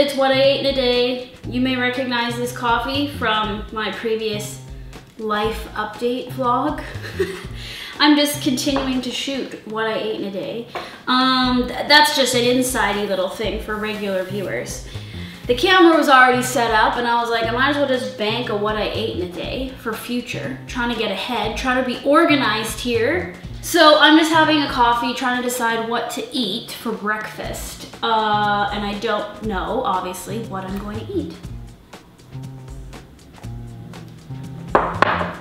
It's what I ate in a day. You may recognize this coffee from my previous life update vlog. I'm just continuing to shoot what I ate in a day. That's just an insidey little thing for regular viewers. The camera was already set up and I was like, I might as well just bank on what I ate in a day for future. Trying to get ahead, trying to be organized here. So I'm just having a coffee, trying to decide what to eat for breakfast. And I don't know, obviously, what I'm going to eat.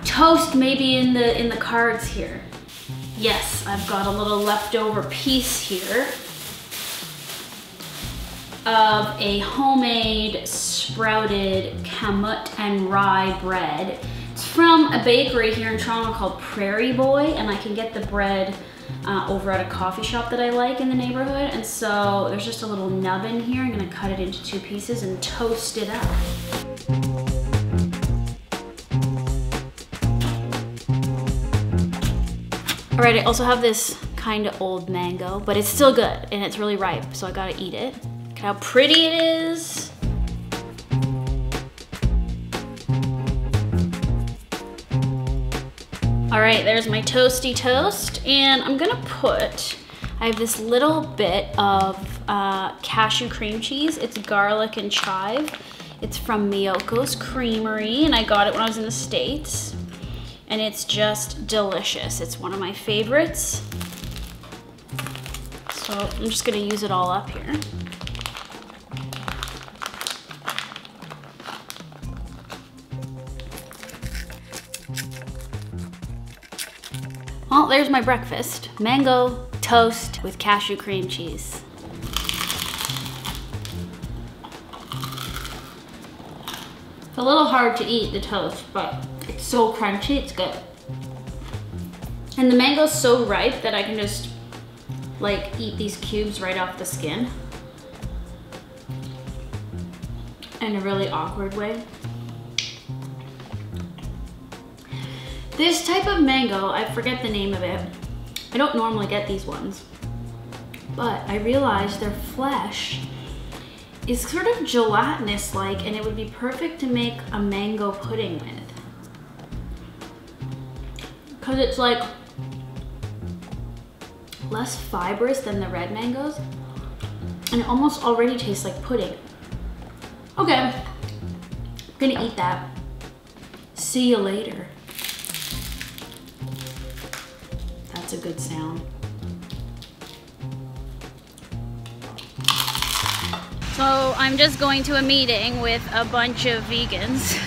Toast may be in the cards here. Yes, I've got a little leftover piece here of a homemade sprouted kamut and rye bread. It's from a bakery here in Toronto called Prairie Boy, and I can get the bread over at a coffee shop that I like in the neighborhood. And so there's just a little nub in here. I'm gonna cut it into two pieces and toast it up. All right, I also have this kind of old mango, but it's still good and it's really ripe, so I gotta eat it. Look at how pretty it is. All right, there's my toasty toast, and I'm gonna put, I have this little bit of cashew cream cheese. It's garlic and chive. It's from Miyoko's Creamery, and I got it when I was in the States. And it's just delicious. It's one of my favorites. So I'm just gonna use it all up here. Well, there's my breakfast. Mango toast with cashew cream cheese. It's a little hard to eat the toast, but it's so crunchy, it's good. And the mango's so ripe that I can just like eat these cubes right off the skin. In a really awkward way. This type of mango, I forget the name of it. I don't normally get these ones, but I realized their flesh is sort of gelatinous-like, and it would be perfect to make a mango pudding with. Because it's like less fibrous than the red mangoes, and it almost already tastes like pudding. Okay, I'm gonna eat that. See you later. That's a good sound. So I'm just going to a meeting with a bunch of vegans.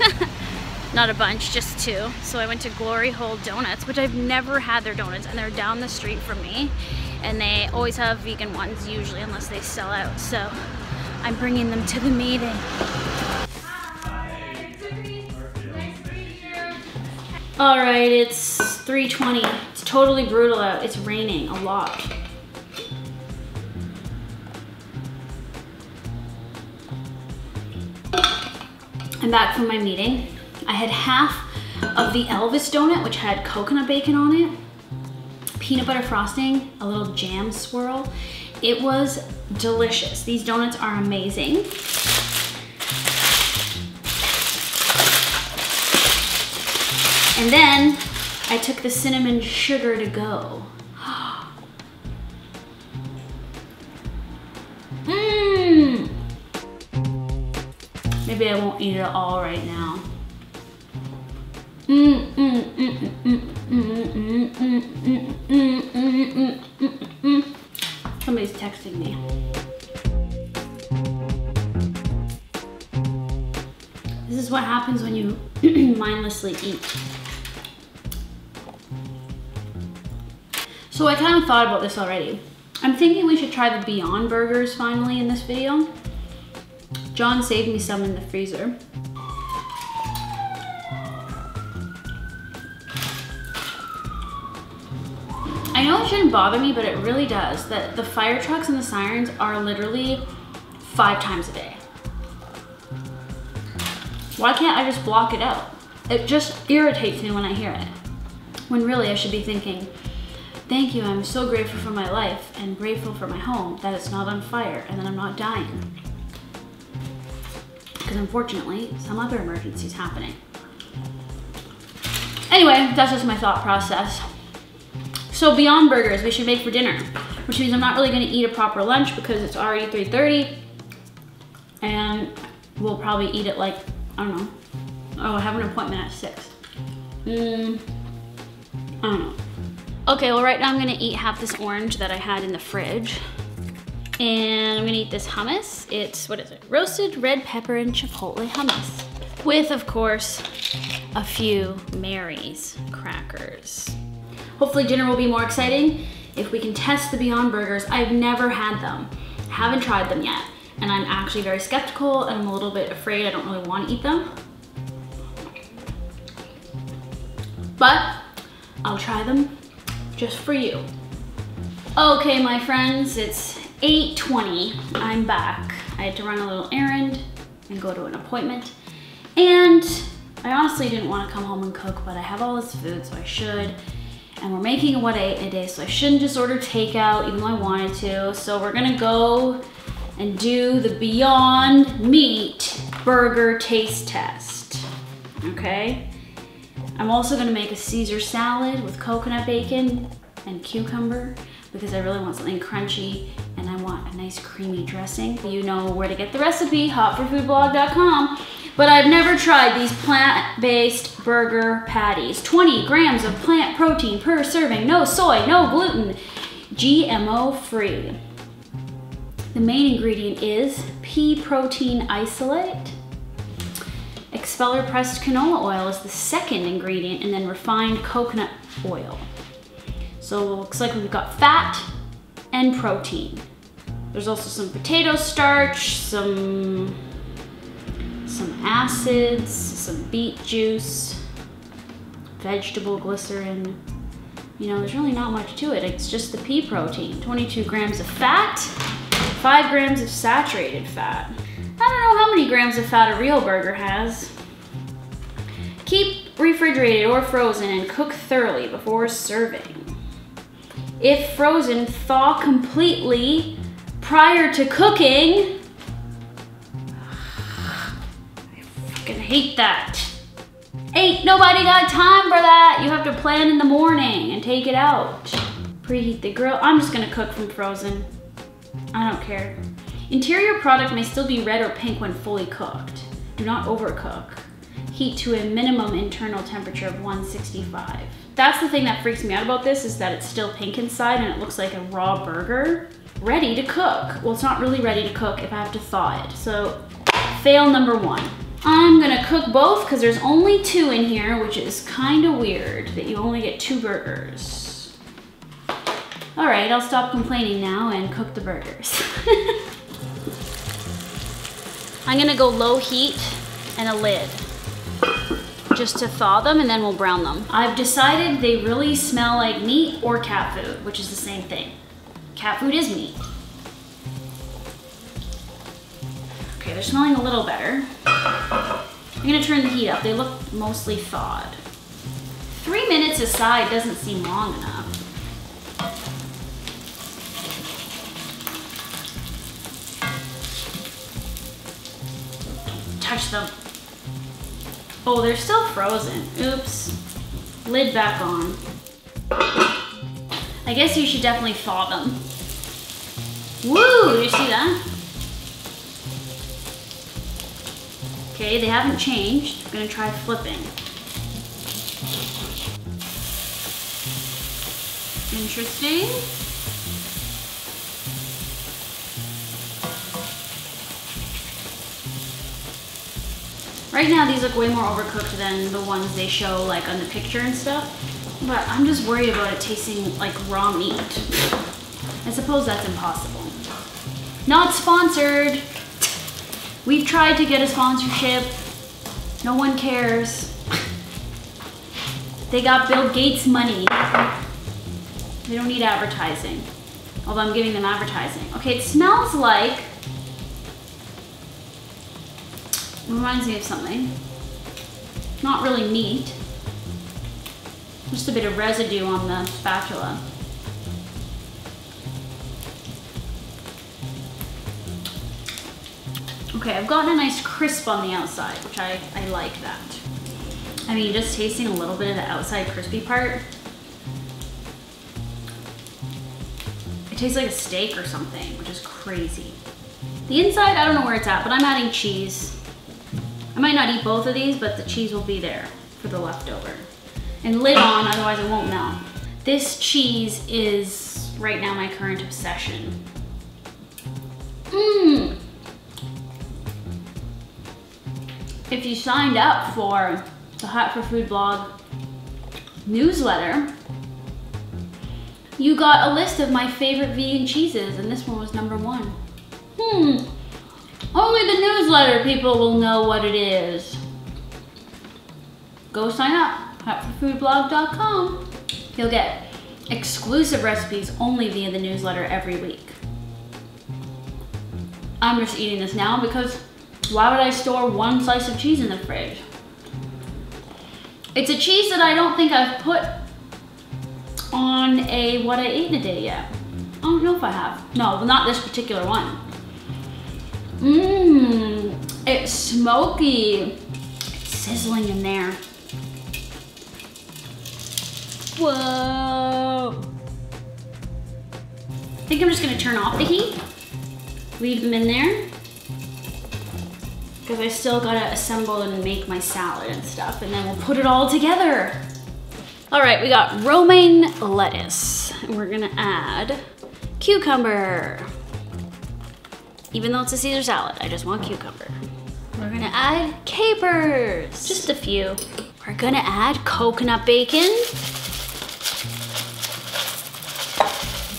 Not a bunch, just two. So I went to Glory Hole Donuts, which I've never had their donuts, and they're down the street from me. And they always have vegan ones, usually, unless they sell out. So I'm bringing them to the meeting. Hi. Nice to meet you. All right, it's 3:20. It's totally brutal out. It's raining a lot. I'm back from my meeting. I had half of the Elvis donut, which had coconut bacon on it, peanut butter frosting, a little jam swirl. It was delicious. These donuts are amazing. And then I took the cinnamon sugar to go. Mmm. Maybe I won't eat it all right now. Somebody's texting me. This is what happens when you mindlessly eat. So I kind of thought about this already. I'm thinking we should try the Beyond Burgers finally in this video. John saved me some in the freezer. I know it shouldn't bother me, but it really does. That the fire trucks and the sirens are literally 5 times a day. Why can't I just block it out? It just irritates me when I hear it. When really I should be thinking, thank you, I'm so grateful for my life and grateful for my home that it's not on fire and that I'm not dying. because unfortunately, some other emergency is happening. Anyway, that's just my thought process. So Beyond Burgers, we should make for dinner, which means I'm not really gonna eat a proper lunch because it's already 3:30 and we'll probably eat at like, I don't know. Oh, I have an appointment at 6. I don't know. Okay, well right now I'm gonna eat half this orange that I had in the fridge. And I'm gonna eat this hummus. It's, what is it? Roasted red pepper and chipotle hummus. With, of course, a few Mary's Crackers. Hopefully dinner will be more exciting if we can test the Beyond Burgers. I've never had them. I haven't tried them yet. And I'm actually very skeptical and I'm a little bit afraid. I don't really wanna eat them. But I'll try them. Just for you. Okay, my friends, it's 8:20. I'm back. I had to run a little errand and go to an appointment. And I honestly didn't want to come home and cook, but I have all this food, so I should. And we're making a what I ate a day, so I shouldn't just order takeout, even though I wanted to. So we're gonna go and do the Beyond Meat burger taste test, okay? I'm also gonna make a Caesar salad with coconut bacon and cucumber because I really want something crunchy and I want a nice creamy dressing. You know where to get the recipe, hotforfoodblog.com. But I've never tried these plant-based burger patties. 20 grams of plant protein per serving, no soy, no gluten, GMO free. The main ingredient is pea protein isolate. Expeller pressed canola oil is the second ingredient, and then refined coconut oil. So it looks like we've got fat and protein. There's also some potato starch, some acids, some beet juice, vegetable glycerin. You know, there's really not much to it. It's just the pea protein. 22 grams of fat, 5 grams of saturated fat. I don't know how many grams of fat a real burger has. Keep refrigerated or frozen and cook thoroughly before serving. If frozen, thaw completely prior to cooking. I fucking hate that. Ain't nobody got time for that. You have to plan in the morning and take it out. Preheat the grill. I'm just gonna cook from frozen. I don't care. Interior product may still be red or pink when fully cooked. Do not overcook. Heat to a minimum internal temperature of 165. That's the thing that freaks me out about this, is that it's still pink inside and it looks like a raw burger. Ready to cook. Well, it's not really ready to cook if I have to thaw it. So fail number one. I'm gonna cook both because there's only 2 in here, which is kind of weird that you only get 2 burgers. All right, I'll stop complaining now and cook the burgers. I'm gonna go low heat and a lid just to thaw them, and then we'll brown them. I've decided they really smell like meat or cat food, which is the same thing. Cat food is meat. Okay, they're smelling a little better. I'm gonna turn the heat up. They look mostly thawed. 3 minutes aside doesn't seem long enough. Them. Oh, they're still frozen. Oops. Lid back on. I guess you should definitely thaw them. Woo! Did you see that? Okay, they haven't changed. I'm gonna try flipping. Interesting. Right now, these look way more overcooked than the ones they show like on the picture and stuff, but I'm just worried about it tasting like raw meat. I suppose that's impossible. Not sponsored. We've tried to get a sponsorship. No one cares. They got Bill Gates money. They don't need advertising, although I'm giving them advertising. Okay, it smells like, reminds me of something. Not really meat. Just a bit of residue on the spatula. Okay, I've gotten a nice crisp on the outside, which I like that. I mean, just tasting a little bit of the outside crispy part. It tastes like a steak or something, which is crazy. The inside, I don't know where it's at, but I'm adding cheese. I might not eat both of these, but the cheese will be there for the leftover. And lid on, otherwise it won't melt. This cheese is right now my current obsession. Mmm. If you signed up for the Hot For Food blog newsletter, you got a list of my favorite vegan cheeses, and this one was number 1. Only the newsletter people will know what it is. Go sign up, hotforfoodblog.com. You'll get exclusive recipes only via the newsletter every week. I'm just eating this now because why would I store one slice of cheese in the fridge? It's a cheese that I don't think I've put on a what I ate in a day yet. I don't know if I have. No, not this particular one. Mmm, it's smoky. It's sizzling in there. Whoa. I think I'm just gonna turn off the heat, leave them in there, because I still gotta assemble and make my salad and stuff, and then we'll put it all together. All right, we got romaine lettuce, and we're gonna add cucumber. Even though it's a Caesar salad, I just want cucumber. We're gonna add capers, just a few. We're gonna add coconut bacon.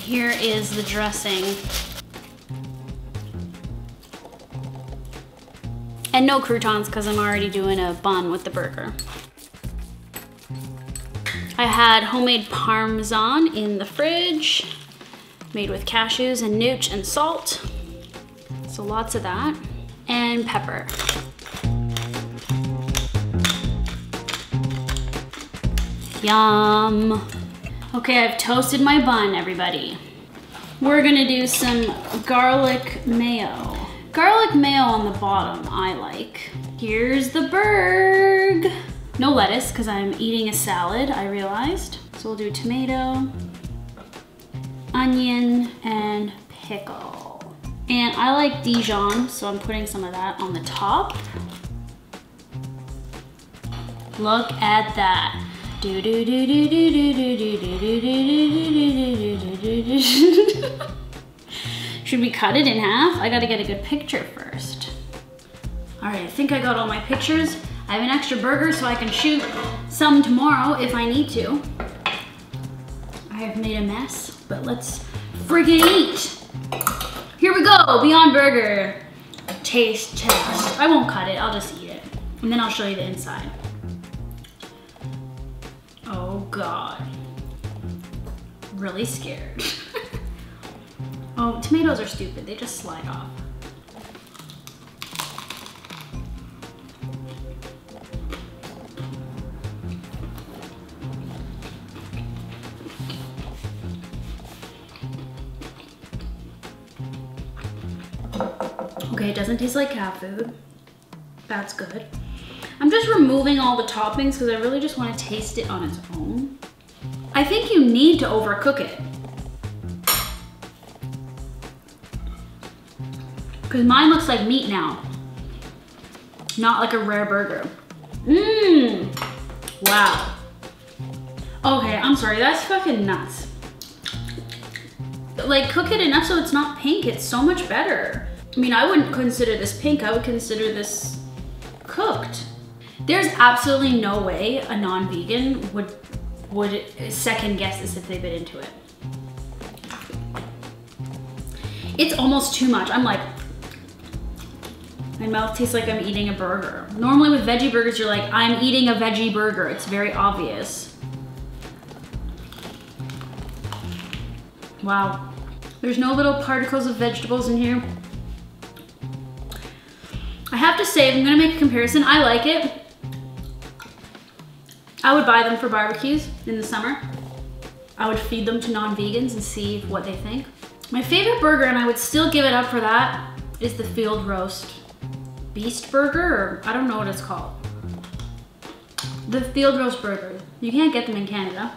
Here is the dressing. And no croutons, because I'm already doing a bun with the burger. I had homemade Parmesan in the fridge, made with cashews and nooch and salt. So lots of that. And pepper. Yum. Okay, I've toasted my bun, everybody. We're gonna do some garlic mayo. Garlic mayo on the bottom, I like. Here's the burg. No lettuce, because I'm eating a salad, I realized. So we'll do tomato, onion, and pickle. And I like Dijon, so I'm putting some of that on the top. Look at that. Should we cut it in half? I gotta get a good picture first. All right, I think I got all my pictures. I have an extra burger so I can shoot some tomorrow if I need to. I have made a mess, but let's friggin' eat. Here we go, Beyond Burger. Taste test. I won't cut it, I'll just eat it. And then I'll show you the inside. Oh God, really scared. Oh, tomatoes are stupid, they just slide off. Okay, it doesn't taste like cat food. That's good. I'm just removing all the toppings because I really just want to taste it on its own. I think you need to overcook it. Because mine looks like meat now. Not like a rare burger. Mmm. Wow. Okay, I'm sorry, that's fucking nuts. Like, cook it enough so it's not pink, it's so much better. I mean, I wouldn't consider this pink, I would consider this cooked. There's absolutely no way a non-vegan would second guess this if they bit into it. It's almost too much. I'm like, my mouth tastes like I'm eating a burger. Normally with veggie burgers, you're like, I'm eating a veggie burger. It's very obvious. Wow. There's no little particles of vegetables in here. I have to say, if I'm gonna make a comparison, I like it. I would buy them for barbecues in the summer. I would feed them to non-vegans and see what they think. My favorite burger, and I would still give it up for that, is the Field Roast Beast Burger, or I don't know what it's called. The Field Roast Burger. You can't get them in Canada.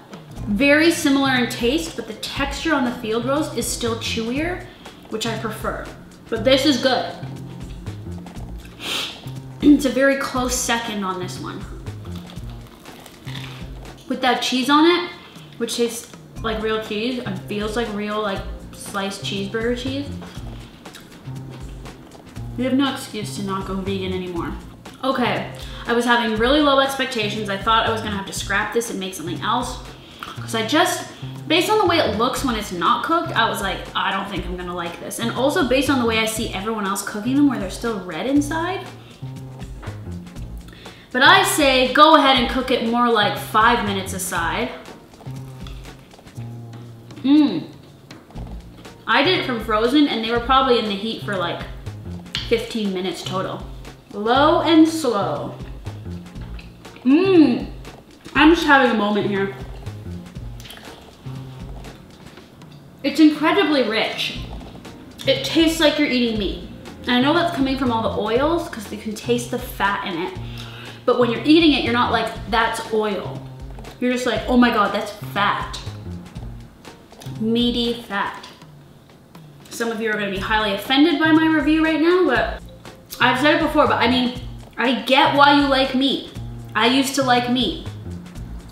Very similar in taste, but the texture on the Field Roast is still chewier, which I prefer. But this is good. It's a very close second on this one. With that cheese on it, which tastes like real cheese and feels like real sliced cheeseburger cheese, you have no excuse to not go vegan anymore. Okay, I was having really low expectations. I thought I was gonna have to scrap this and make something else. Cause I just, based on the way it looks when it's not cooked, I was like, I don't think I'm gonna like this. And also based on the way I see everyone else cooking them where they're still red inside. But I say, go ahead and cook it more like 5 minutes aside. I did it from frozen and they were probably in the heat for like 15 minutes total. Low and slow. I'm just having a moment here. It's incredibly rich. It tastes like you're eating meat. And I know that's coming from all the oils because you can taste the fat in it. But when you're eating it, you're not like, that's oil. You're just like, oh my God, that's fat. Meaty fat. Some of you are gonna be highly offended by my review right now, but I've said it before, but I mean, I get why you like meat. I used to like meat.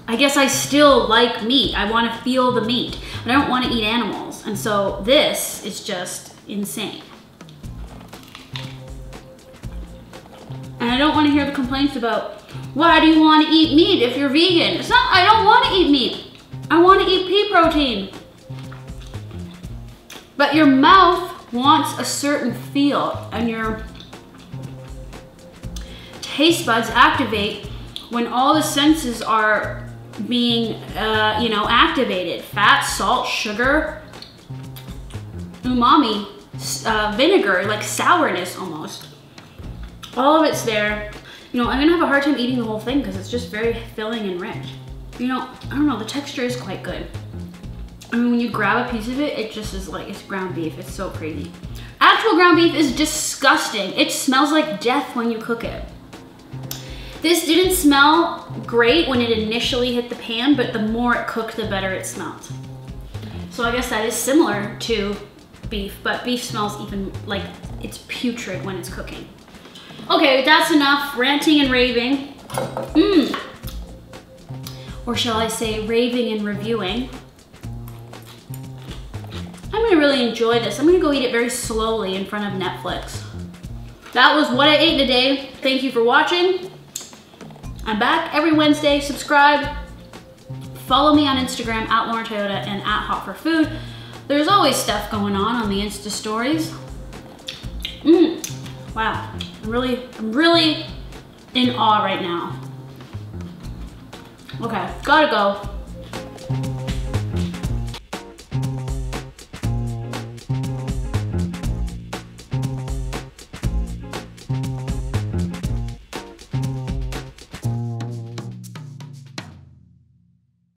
I guess I still like meat. I wanna feel the meat, but I don't wanna eat animals. And so this is just insane. And I don't wanna hear the complaints about, why do you wanna eat meat if you're vegan? It's not, I don't wanna eat meat. I wanna eat pea protein. But your mouth wants a certain feel and your taste buds activate when all the senses are being, activated. Fat, salt, sugar, umami, vinegar, like sourness almost. All of it's there. You know, I'm gonna have a hard time eating the whole thing because it's just very filling and rich. You know, I don't know, the texture is quite good. I mean, when you grab a piece of it, it just is like, it's ground beef. It's so crazy. Actual ground beef is disgusting. It smells like death when you cook it. This didn't smell great when it initially hit the pan, but the more it cooked, the better it smelled. So I guess that is similar to beef, but beef smells even like it's putrid when it's cooking. Okay, that's enough ranting and raving. Or shall I say raving and reviewing. I'm gonna really enjoy this. I'm gonna go eat it very slowly in front of Netflix. That was what I ate today. Thank you for watching. I'm back every Wednesday. Subscribe, follow me on Instagram at Lauren Toyota and at Hot For Food. There's always stuff going on the Insta stories. Wow, I'm really in awe right now. Okay, gotta go.